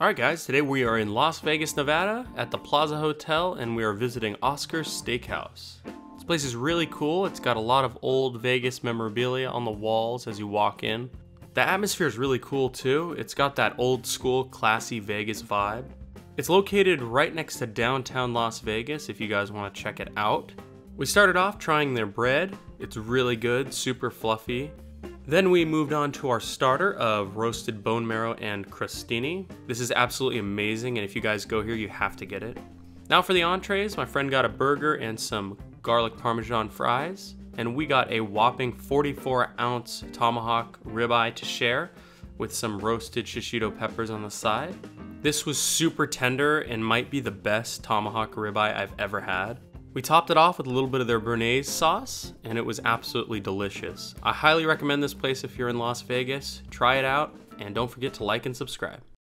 Alright guys, today we are in Las Vegas, Nevada at the Plaza Hotel, and we are visiting Oscar's Steakhouse. This place is really cool. It's got a lot of old Vegas memorabilia on the walls as you walk in. The atmosphere is really cool too. It's got that old school, classy Vegas vibe. It's located right next to downtown Las Vegas if you guys want to check it out. We started off trying their bread. It's really good, super fluffy. Then we moved on to our starter of roasted bone marrow and crostini. This is absolutely amazing, and if you guys go here, you have to get it. Now for the entrees, my friend got a burger and some garlic parmesan fries, and we got a whopping 44-ounce tomahawk ribeye to share with some roasted shishito peppers on the side. This was super tender and might be the best tomahawk ribeye I've ever had. We topped it off with a little bit of their béarnaise sauce, and it was absolutely delicious. I highly recommend this place if you're in Las Vegas. Try it out, and don't forget to like and subscribe.